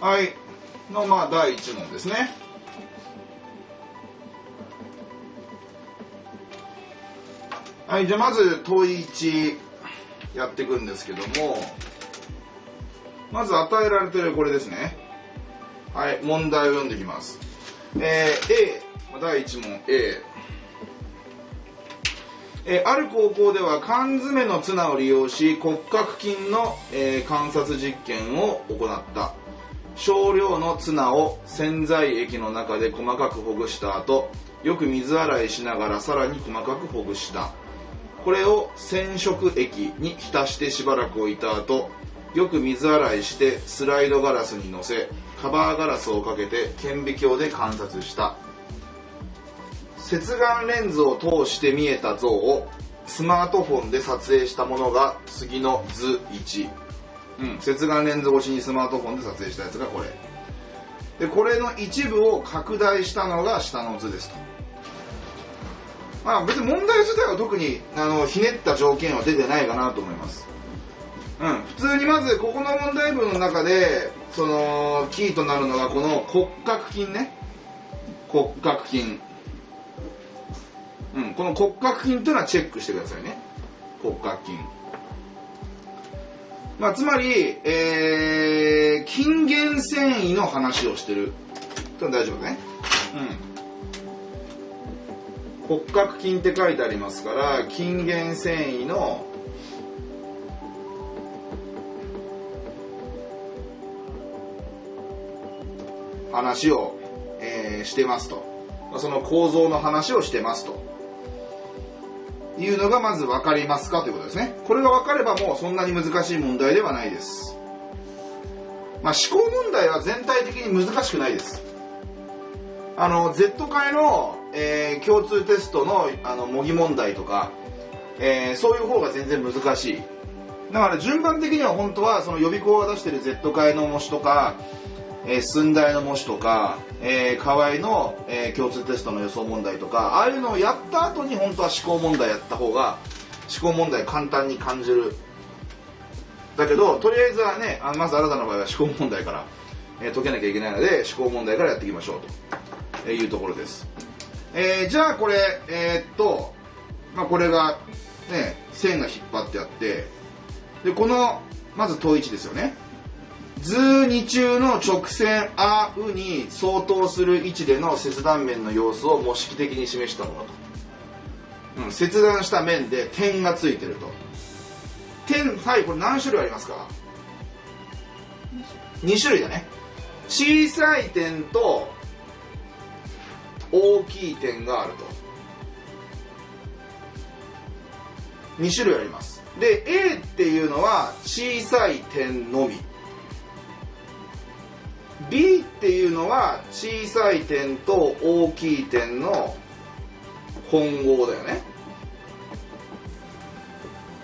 はいのまあ第1問ですね。はい、じゃあまず問い1やっていくんですけども、まず与えられてるこれですね。はい、問題を読んでいきます。A 第1問 A、ある高校では缶詰のツナを利用し骨格筋の、観察実験を行った。少量のツナを洗剤液の中で細かくほぐした後、よく水洗いしながらさらに細かくほぐした。これを染色液に浸してしばらく置いた後、よく水洗いしてスライドガラスに乗せカバーガラスをかけて顕微鏡で観察した。接眼レンズを通して見えた像をスマートフォンで撮影したものが次の図1、接眼レンズ越しにスマートフォンで撮影したやつがこれで、これの一部を拡大したのが下の図ですと。まあ別に問題自体は特にひねった条件は出てないかなと思います。普通にまずここの問題文の中でそのキーとなるのがこの骨格筋ね。骨格筋、この骨格筋というのはチェックしてくださいね。骨格筋、つまり、筋原繊維の話をしてると大丈夫ね。骨格筋って書いてありますから、筋原繊維の話を、してますと、その構造の話をしてますというのがまず分かりますかということですね。これが分かればもうそんなに難しい問題ではないです。思考問題は全体的に難しくないです。Z 回の、共通テストの模擬問題とか、そういう方が全然難しい。だから順番的には本当はその予備校が出してる Z 回の模試とか寸大の模試とか、河合の、共通テストの予想問題とか、ああいうのをやった後に本当は思考問題やった方が思考問題簡単に感じる。だけどとりあえずはね、まずあなたの場合は思考問題から、解けなきゃいけないので思考問題からやっていきましょうというところです。じゃあこれこれがね線が引っ張ってあって、でこのまず問1ですよね。図2中の直線 R に相当する位置での切断面の様子を模式的に示したものと、切断した面で点がついてると。点、これ何種類ありますか？2種類だね。小さい点と大きい点があると、2種類あります。で A っていうのは小さい点のみ、B っていうのは小さい点と大きい点の混合だよね。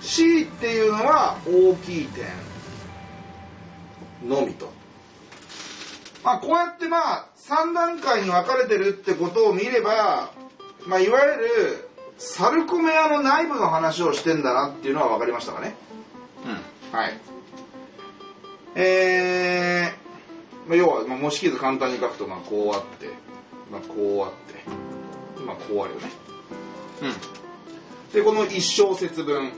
C っていうのは大きい点のみと、こうやって3段階に分かれてるってことを見れば、いわゆるサルコメアの内部の話をしてんだなっていうのは分かりましたかね。要は模式図簡単に書くとこうあって、こうあって、こうあるよね。でこの一小節分、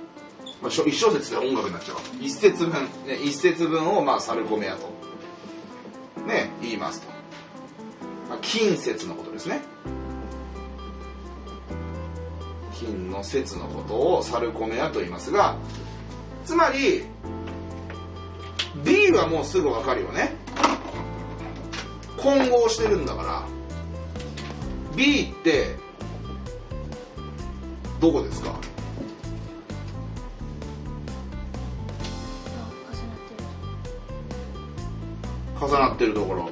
一小節で音楽になっちゃう。一節分、一節分をサルコメアと、言いますと。近節のことですね。近の節のことをサルコメアと言いますが、つまり B はもうすぐ分かるよね。混合してるんだから B ってどこですか？重なってるところ。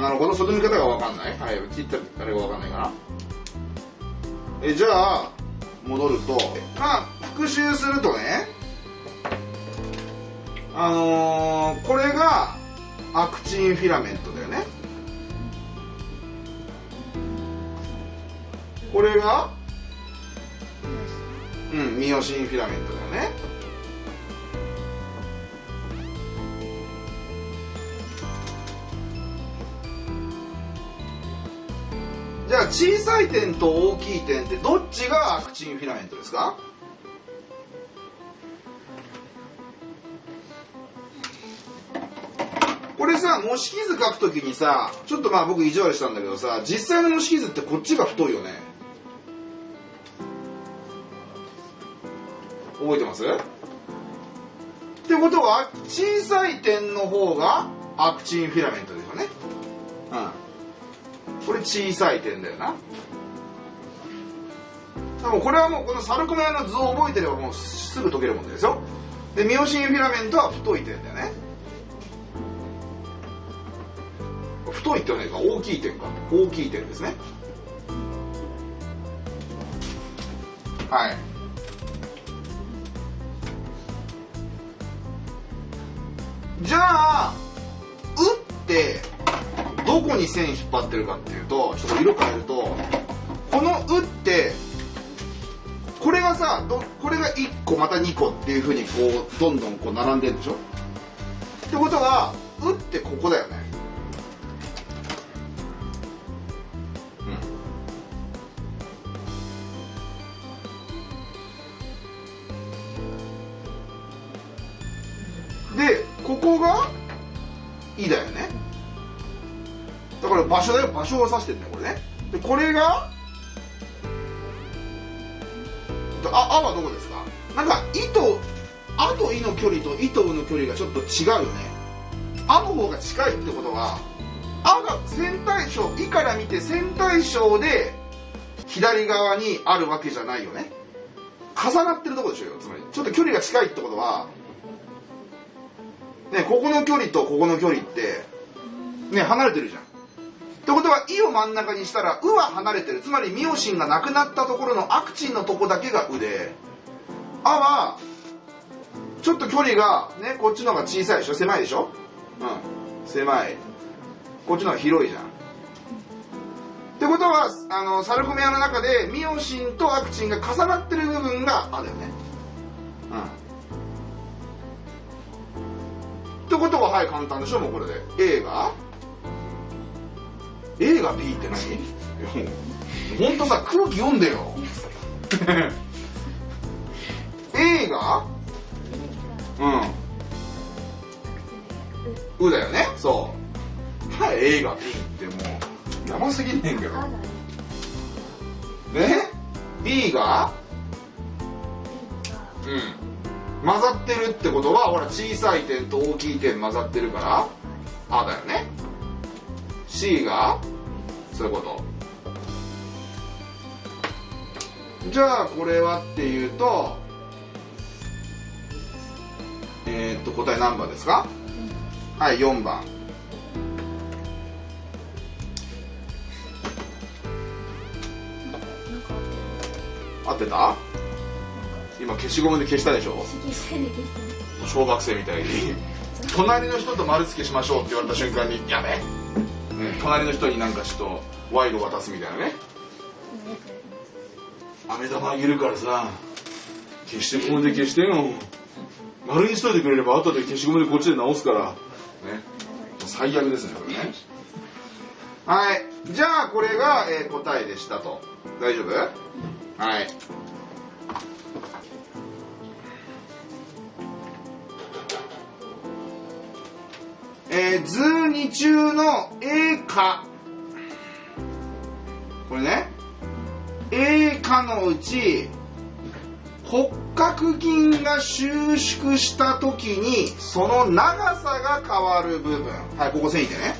なるほど、外見方が分かんない。切ったあれが分かんないかな。じゃあ戻ると、復習するとね、これがアクチンフィラメントだよね。これがミオシンフィラメントだよね。じゃあ小さい点と大きい点ってどっちがアクチンフィラメントですか？これさ、模式図書くときにさ、ちょっとまあ僕意地悪したんだけどさ、実際の模式図ってこっちが太いよね。覚えてます？ってことは小さい点の方がアクチンフィラメントですよね。うん、これ小さい点だよな。でもこれはもうこのサルコメアの図を覚えてればもうすぐ解けるもんですよ。でミオシンフィラメントは太い点だよね。太いって何か、大きい点か。大きい点ですね。はい。じゃあ打ってどこに線引っ張ってるかっていうと、ちょっと色変えると、この「う」ってこれがさ、これが1個また2個っていうふうにこうどんどんこう並んでるでしょ。ってことは「う」ってここだよね。うん、でここが「い」だよね。だから場所だよ、場所を指してるんだよ、これね。でこれが「あ」はどこですか？なんか「い」と「あ」と「い」の距離と「い」と「う」の距離がちょっと違うよね。「あ」の方が近いってことは「あ」が線対称、「い」から見て線対称で左側にあるわけじゃないよね。重なってるとこでしょよ。つまりちょっと距離が近いってことはね、ここの距離とここの距離ってね離れてるじゃん。ってことは「い」を真ん中にしたら「う」は離れてる。つまりミオシンがなくなったところのアクチンのとこだけが「う」で「あ」はちょっと距離がね、こっちの方が小さいでしょ、狭いでしょ。うん、狭い。こっちの方が広いじゃん。ってことはサルコメアの中でミオシンとアクチンが重なってる部分が「あ」だよね。うん。ってことははい、簡単でしょ、もうこれで。A がA が B って何？ほんとさ、空気読んでよ。A が「う」だよね。そう、はい、A が B ってもうやばすぎんねんけどね。 B が混ざってるってことはほら、小さい点と大きい点混ざってるから「あ」だよね。C がそういうこと。じゃあこれはっていうと、答え何番ですか？はい、4番。合ってた？今消しゴムで消したでしょ？小学生みたいに隣の人と丸付けしましょうって言われた瞬間にやべえ。隣の人になんかちょっと賄賂渡すみたいなね。飴玉あげるからさ、消してゴムで消してよ、丸にしといてくれれば後で消しゴムでこっちで直すからね。最悪ですね、これね。はい、じゃあこれが、答えでしたと。大丈夫？はい、図2中の A か、これね、 A かのうち骨格筋が収縮した時にその長さが変わる部分、はい、ここ線引いてね、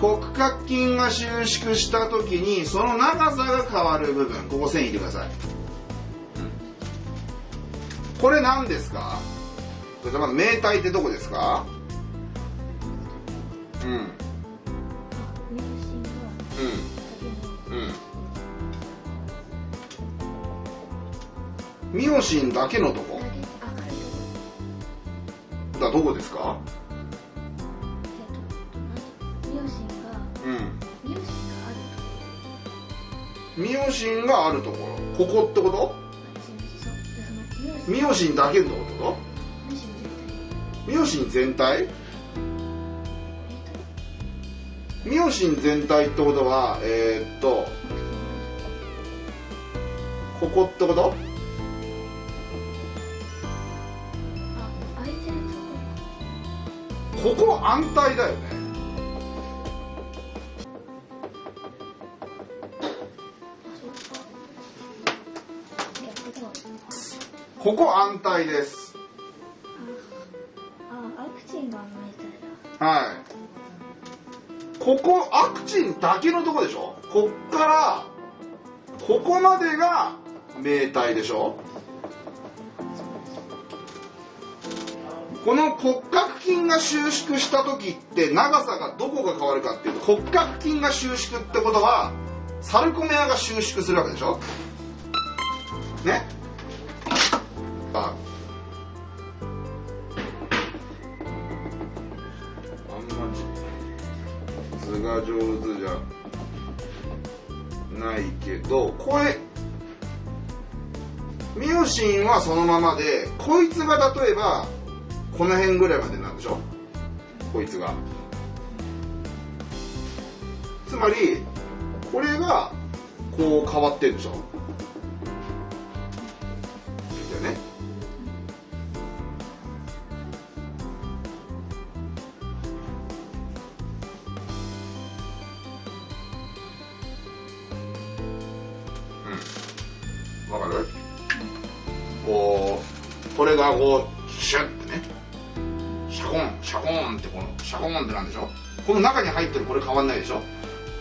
骨格筋が収縮した時にその長さが変わる部分、ここ線引いてください。これ何ですか？これまず命題ってどこですか？ミオシンだけのとこだ、どこですか？ミオシンがあるとこ。ミオシンがあるところ、ここってこと？ミオシンだけのこと？ミオシン全体？ミオシン全体ってことはここってこと？ここ安泰だよね。ここ安泰です。アクチンが安泰だ。はい。ここアクチンだけのとこでしょ。こっからここまでが明泰でしょ。この骨格筋が収縮した時って長さがどこが変わるかっていうと、骨格筋が収縮ってことはサルコメアが収縮するわけでしょね。図が上手じゃないけど、これミオシンはそのままで、こいつが例えばこの辺ぐらいまでなんでしょ、こいつが。つまりこれがこう変わってるでしょ。だよね。わかる？こうこれがこうシュッてね、シャコンシャコーンって、このシャコーンってなんでしょ。この中に入ってるこれ変わんないでしょ。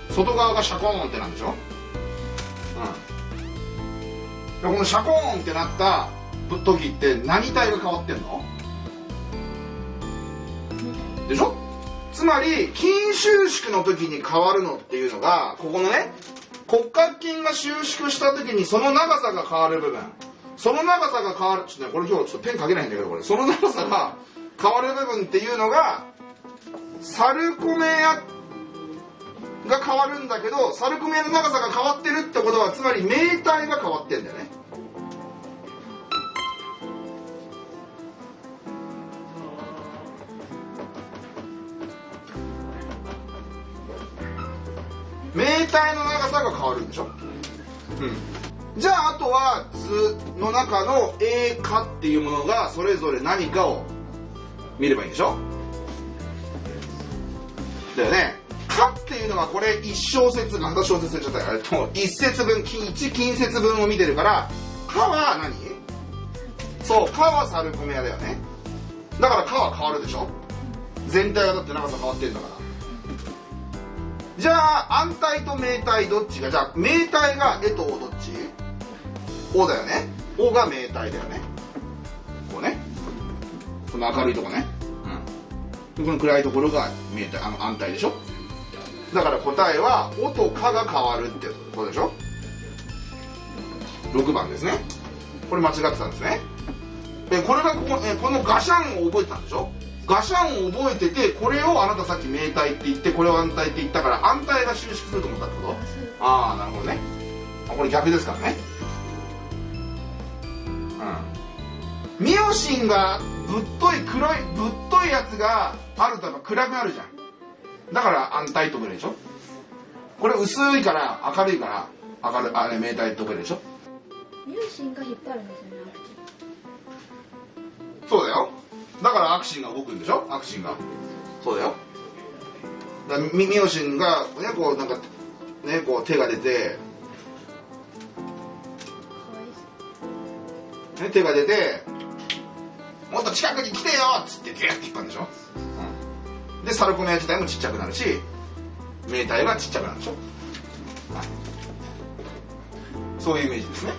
外側がシャコーンってなんでしょ。うん。このシャコーンってなった時って何体が変わってんの？でしょ。つまり筋収縮の時に変わるのっていうのが、ここのね骨格筋が収縮した時にその長さが変わる部分、その長さが変わる、ちょっとねこれ今日ちょっとペン書けないんだけど、これその長さが変わる部分っていうのがサルコメアが変わるんだけど、サルコメアの長さが変わってるってことは、つまり明体が変わってんだよね。明体の長さが変わるんでしょ。うん。じゃああとは図の中の A かっていうものがそれぞれ何かを見ればいいんでしょ。だよね。かっていうのはこれ一小節、また小節言っちゃったから一節分、一近節分を見てるから、かは何？そう、かはサルコメアだよね。だからかは変わるでしょ。全体がだって長さ変わってるんだから。じゃあ安泰と明泰どっちが、じゃあ明泰が絵とどっち？O だよね。O が明体だよね。こうね、この明るいとこね、うん、この暗いところが明体、安泰でしょ。だから答えは「お」と「か」が変わるってことでしょ。6番ですね。これ間違ってたんですね。でこれがこのガシャンを覚えてたんでしょ。ガシャンを覚えてて、これをあなたさっき明体って言って、これを安泰って言ったから、安泰が収縮すると思ったってこと。ああなるほどね。これ逆ですからね。うん、ミオシンがぶっとい黒いぶっといやつがあると暗くなるじゃん。だから安泰とくれでしょ。これ薄いから明るいから明るい、あれ明泰とくれでしょ。ミオシンが引っ張るんですよね、アクチン。そうだよ。だからアクシンが動くんでしょ。アクシンが、そうだよ。だからミオシンがね、こうなんかね、こう手が出て。ね、手が出て「もっと近くに来てよ!」っつってギュッて引っ張るでしょ、うん、でサルコメア自体もちっちゃくなるし、明体はちっちゃくなるでしょ、はい、そういうイメージですね。